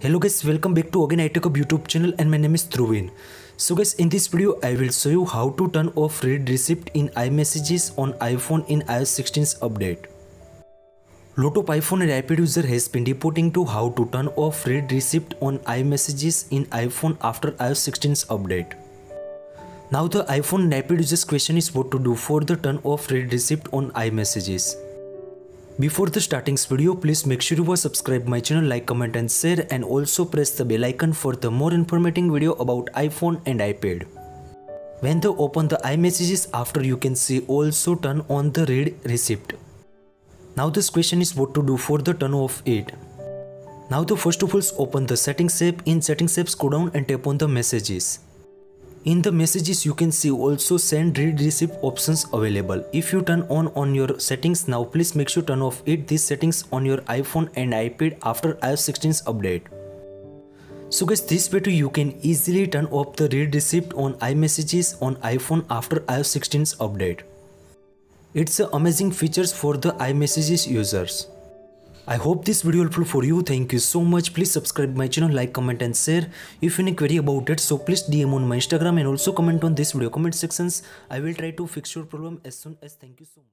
Hello guys, welcome back to again iTechHub YouTube channel, and my name is Thruvin. So guys, in this video I will show you how to turn off read receipt in iMessages on iPhone in iOS 16's update. Lot of iPhone and iPad user has been reporting to how to turn off read receipt on iMessages in iPhone after iOS 16's update. Now the iPhone and iPad users question is what to do for the turn off read receipt on iMessages. Before the starting video, please make sure you are subscribed my channel, like, comment and share, and also press the bell icon for the more informative video about iPhone and iPad. When you open the iMessages, after you can see also turn on the read receipt. Now this question is what to do for the turn off it. Now the first of all open the settings app. In settings app, scroll down and tap on the messages. In the messages you can see also send read receipt options available. If you turn on your settings, now please make sure turn off it these settings on your iPhone and iPad after iOS 16's update. So guys, this way too you can easily turn off the read receipt on iMessages on iPhone after iOS 16's update. It's an amazing features for the iMessages users. I hope this video helpful for you. Thank you so much. Please subscribe my channel, like, comment and share. If you need query about it, so please DM on my Instagram and also comment on this video comment sections. I will try to fix your problem as soon as. Thank you so much.